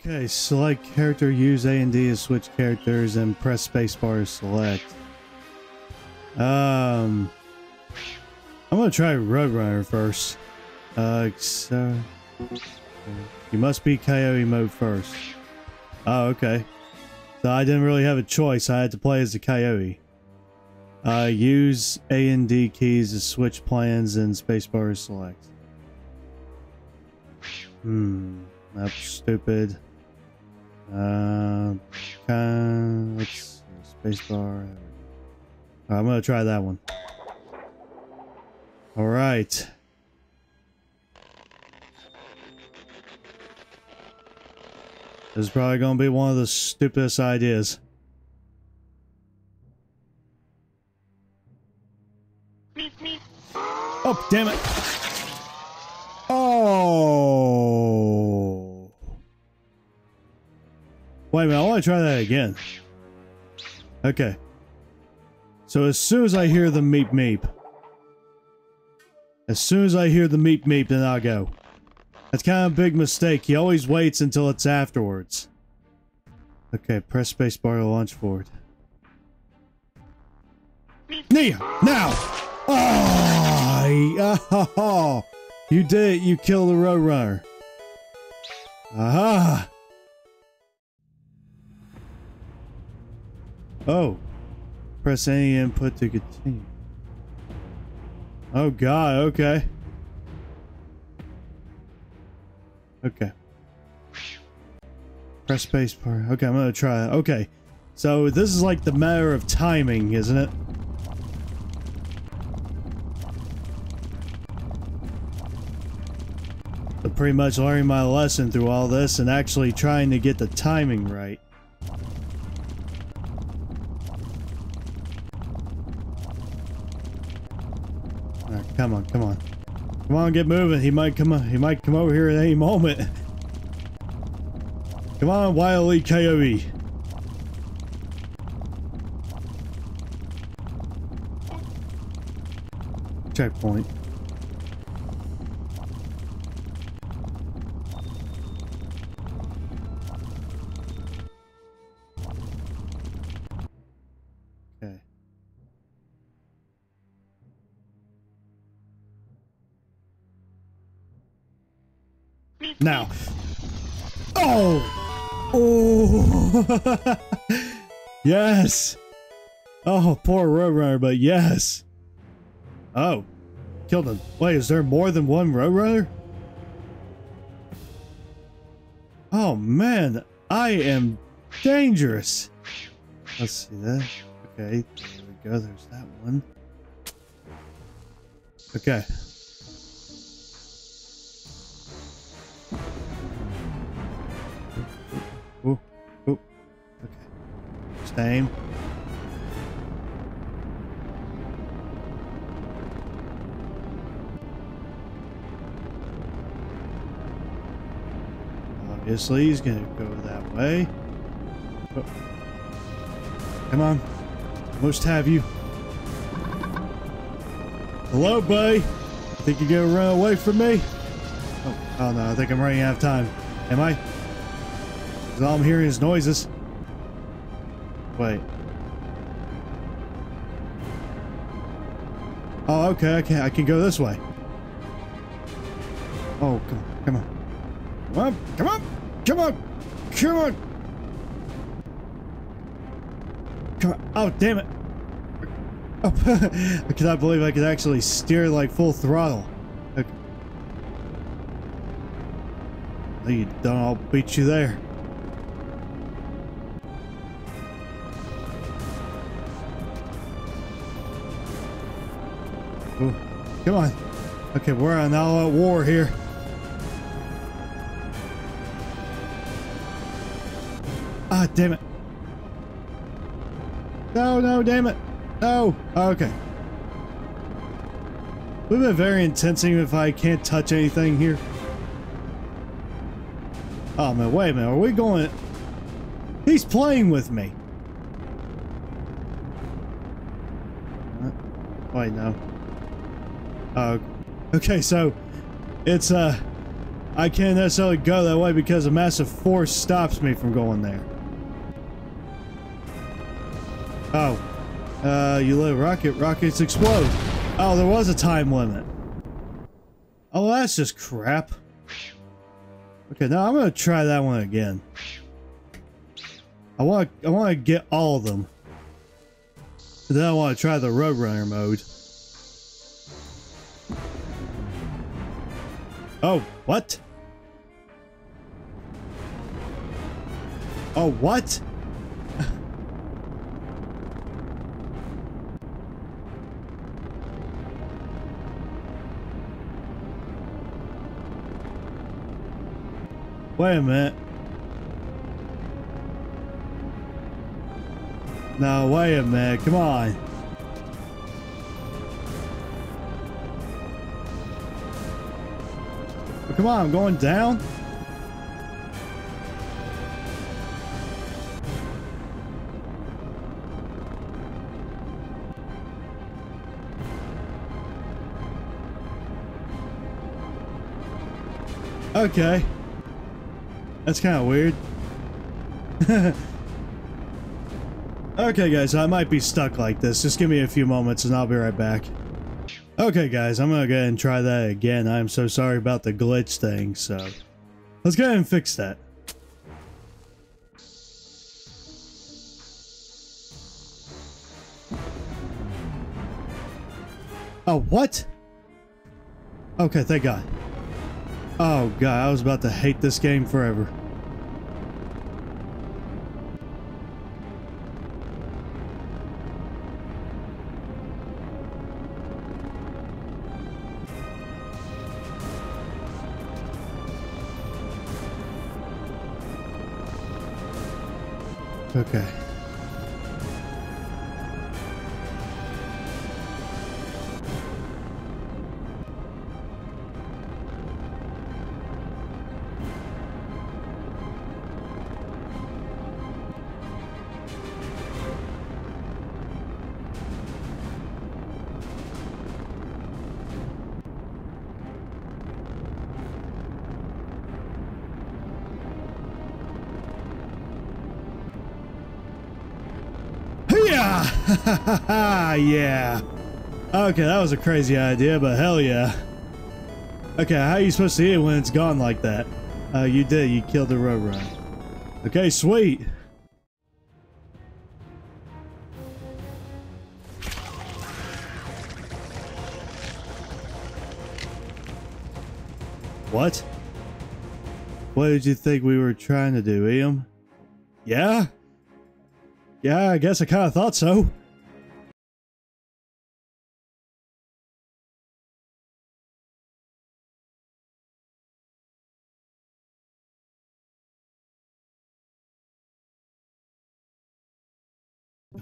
Okay, select character, use A and D to switch characters, and press spacebar to select. I'm gonna try Roadrunner first. So you must be Coyote mode first. Oh, okay. So I didn't really have a choice. I had to play as a coyote. Use A and D keys to switch plans and spacebar to select. That's stupid. Let's see, spacebar. I'm gonna try that one. All right. This is probably gonna be one of the stupidest ideas. Oh, damn it! Oh! Wait a minute, I want to try that again. Okay. So as soon as I hear the meep meep, then I'll go. That's kind of a big mistake. He always waits until it's afterwards. Okay, press spacebar to launch forward. Nia! Now! Oh! You did it! You killed the Roadrunner! Aha! Oh! Press any input to continue. Oh god, okay. Okay. Press spacebar. Okay, I'm gonna try that. Okay. So this is like the matter of timing, isn't it? I'm pretty much learning my lesson through all this and actually trying to get the timing right. Come on, come on. Come on, get moving. He might come over here at any moment. Come on, Wile E. Coyote. Checkpoint. Now. Oh! Oh! Yes! Oh, poor Roadrunner, but yes! Oh. Killed him. Wait, is there more than one Roadrunner? Oh, man. I am dangerous. Let's see that. Okay. There we go. There's that one. Okay. Same. Obviously, he's gonna go that way. Oh. Come on, almost have you. Hello, buddy. Think you're gonna run away from me? Oh no, I think I'm running out of time. Am I? 'Cause all I'm hearing is noises. Wait. Oh, okay. I can go this way. Oh, come on, come on, come on, come on, come on, come on. Oh, damn it! Oh, I cannot believe I could actually steer like full throttle. Okay. You done? I'll beat you there. Ooh, come on. Okay, we're on all-out war here. Ah, damn it. No, damn it. No. Oh, okay. We've been very intensing if I can't touch anything here. Oh, man, wait a minute. Are we going... He's playing with me. Wait, no. Okay, so it's I can't necessarily go that way because a massive force stops me from going there. Oh. You let a rocket, rockets explode. Oh, there was a time limit. Oh, that's just crap. Okay, now I'm gonna try that one again. I wanna get all of them. But then I wanna try the Roadrunner mode. Oh, what? Oh, what? Wait a minute. No, wait a minute. Come on. Oh, come on, I'm going down. Okay. That's kind of weird. Okay, guys, I might be stuck like this. Just give me a few moments and I'll be right back. Okay, guys, I'm gonna go ahead and try that again. I'm so sorry about the glitch thing, so let's go ahead and fix that. Oh, what? Okay, thank God. Oh God, I was about to hate this game forever. Okay. Yeah. Okay, that was a crazy idea, but hell yeah. Okay, how are you supposed to eat it when it's gone like that? You did. You killed the Roadrunner. Okay, sweet. What? What did you think we were trying to do, Ian? Yeah? Yeah, I guess I kind of thought so.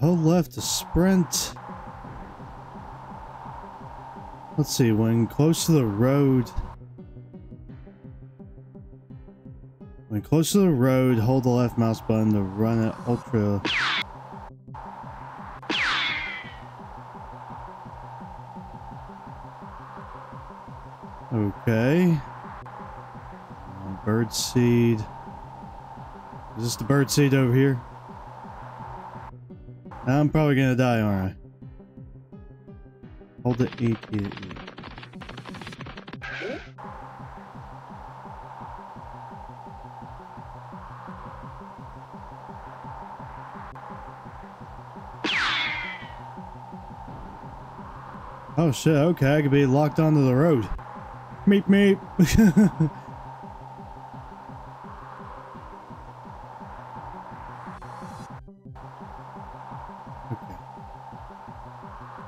Hold left to sprint. Let's see, when close to the road. When close to the road, hold the left mouse button to run at ultra. Okay. Bird seed. Is this the bird seed over here? I'm probably gonna die, aren't I? Hold the E key. Oh shit, okay, I could be locked onto the road. Meep meep. Okay.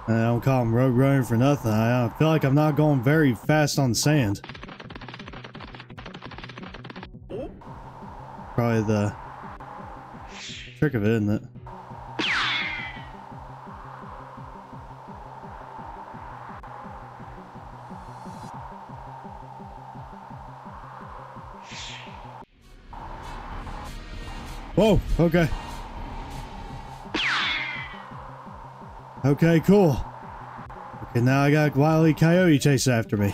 I don't call him Roadrunner for nothing. I feel like I'm not going very fast on sand. Probably the trick of it, isn't it? Whoa, okay. Okay, cool. Okay, now I got Wile E. Coyote chase after me.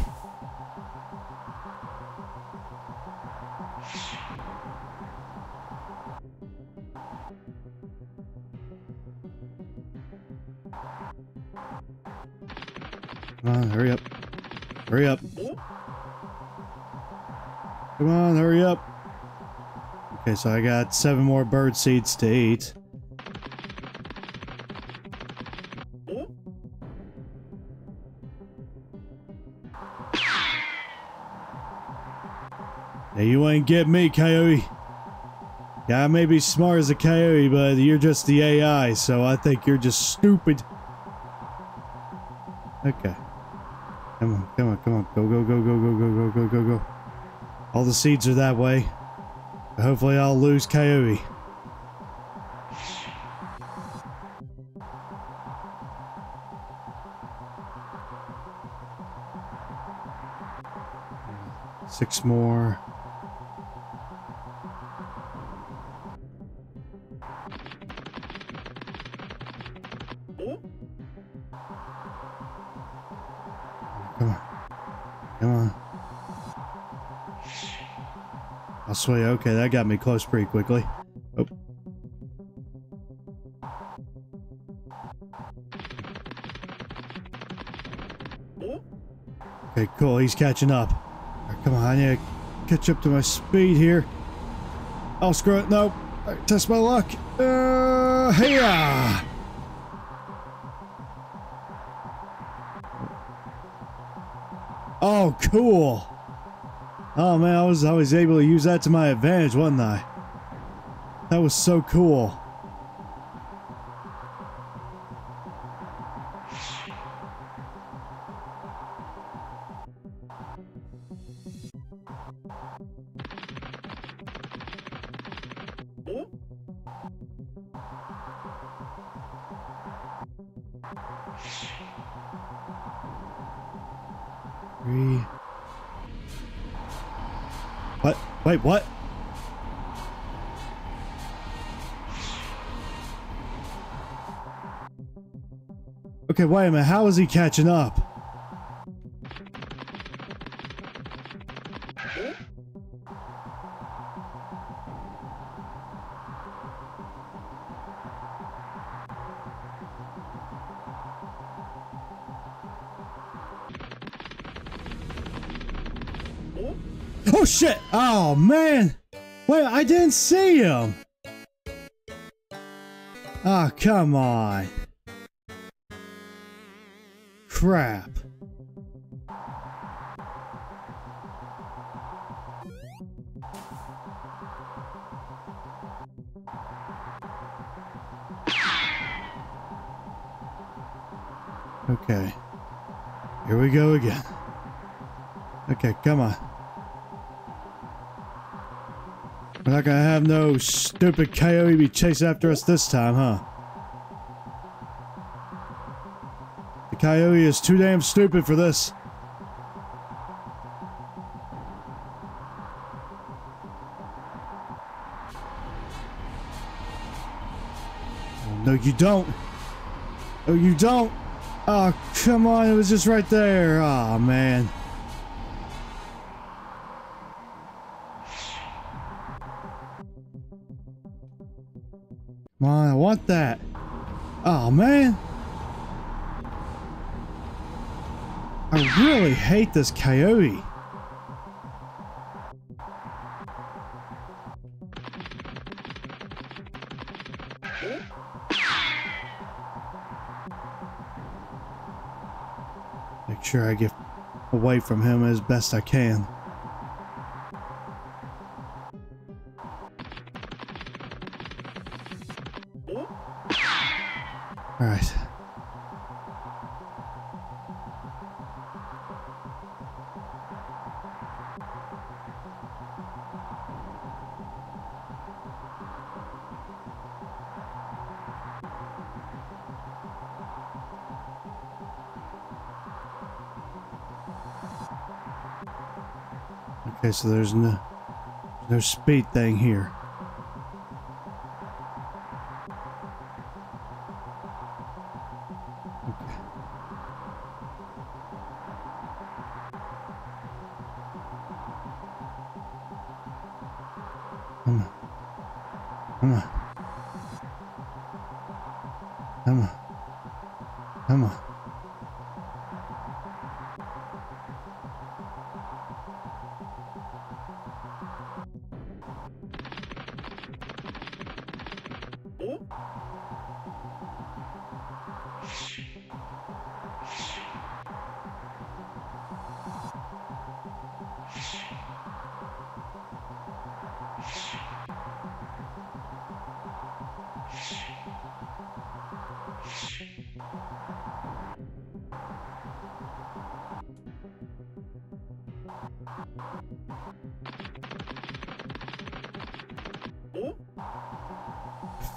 Come on, hurry up. Hurry up. Come on, hurry up. Okay, so I got 7 more bird seeds to eat. Hey, you ain't get me, Coyote. Yeah, I may be smart as a coyote, but you're just the AI, so I think you're just stupid. Okay. Come on, come on, come on. Go, go, go, go, go, go, go, go, go, go. All the seeds are that way. Hopefully I'll lose Coyote. Six more. Sway, okay, that got me close pretty quickly. Oh. Okay, cool, he's catching up. All right, come on, I need to catch up to my speed here. Oh, screw it, no. All right, test my luck. Hey-ya! Oh, cool. Oh man, I was able to use that to my advantage, wasn't I? That was so cool. Wait, what? Okay, wait a minute. How is he catching up? Oh shit! Oh man! Wait, I didn't see him! Ah, oh, come on. Crap. Okay. Here we go again. Okay, come on. We're not gonna have no stupid coyote be chasing after us this time, huh? The coyote is too damn stupid for this. Oh, no, you don't. Oh, you don't. Oh, come on. It was just right there. Oh, man. I want that. Oh man, I really hate this coyote. Make sure I get away from him as best I can. Alright. Okay, so there's no speed thing here. Come on. Come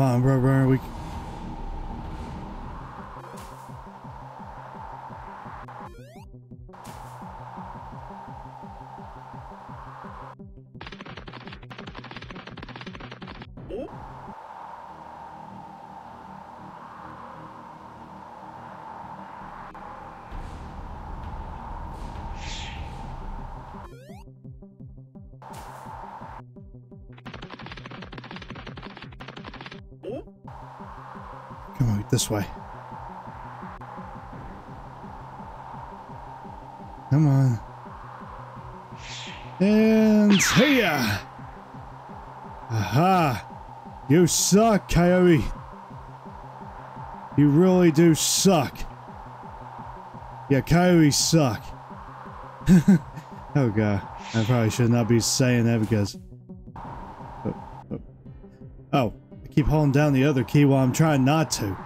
on, bro, bro, we... This way. Come on. And here. Aha. You suck, Coyote. You really do suck. Yeah, Coyote suck. Oh god. I probably should not be saying that because... Oh. I keep holding down the other key while I'm trying not to.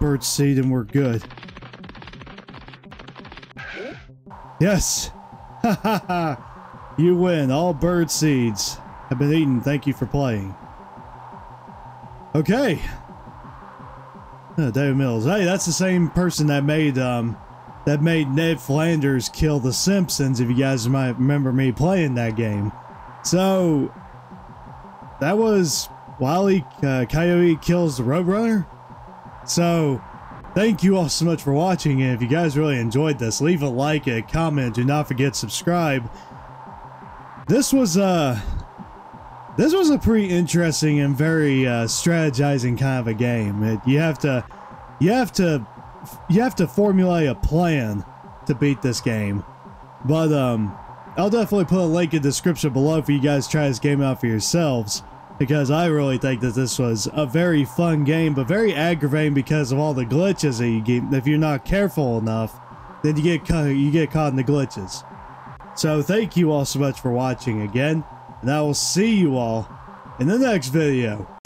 Bird seed and we're good. Yes! Ha ha ha! You win. All bird seeds have been eaten. Thank you for playing. Okay. David Mills. Hey, that's the same person that made Ned Flanders kill the Simpsons, if you guys might remember me playing that game. So that was Wile E. Coyote Kills the Roadrunner. So, thank you all so much for watching, and if you guys really enjoyed this, leave a like, a comment, do not forget to subscribe. This was a pretty interesting and very strategizing kind of a game. You have to formulate a plan to beat this game. But I'll definitely put a link in the description below for you guys to try this game out for yourselves. Because I really think that this was a very fun game, but very aggravating because of all the glitches that you get. If you're not careful enough, then you get caught in the glitches. So thank you all so much for watching again, and I will see you all in the next video.